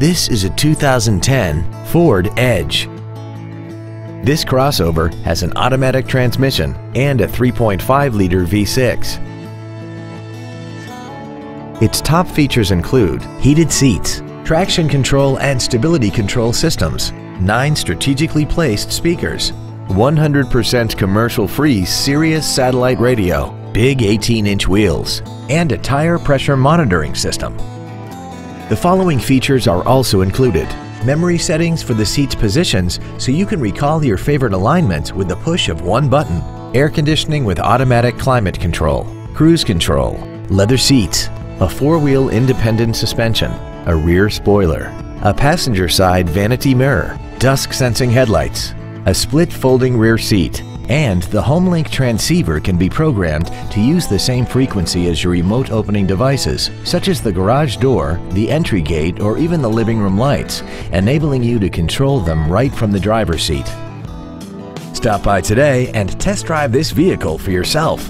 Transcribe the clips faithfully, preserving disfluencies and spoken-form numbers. This is a two thousand ten Ford Edge. This crossover has an automatic transmission and a three point five liter V six. Its top features include heated seats, traction control and stability control systems, nine strategically placed speakers, one hundred percent commercial-free Sirius satellite radio, big eighteen inch wheels, and a tire pressure monitoring system. The following features are also included: memory settings for the seat's positions so you can recall your favorite alignments with the push of one button, air conditioning with automatic climate control, cruise control, leather seats, a four-wheel independent suspension, a rear spoiler, a passenger side vanity mirror, dusk sensing headlights, a split folding rear seat, and the HomeLink transceiver can be programmed to use the same frequency as your remote opening devices, such as the garage door, the entry gate, or even the living room lights, enabling you to control them right from the driver's seat. Stop by today and test drive this vehicle for yourself.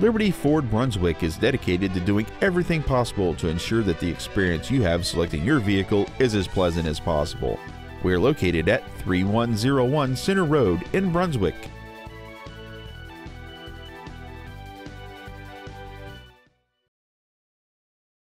Liberty Ford Brunswick is dedicated to doing everything possible to ensure that the experience you have selecting your vehicle is as pleasant as possible. We are located at three one zero one Center Road in Brunswick.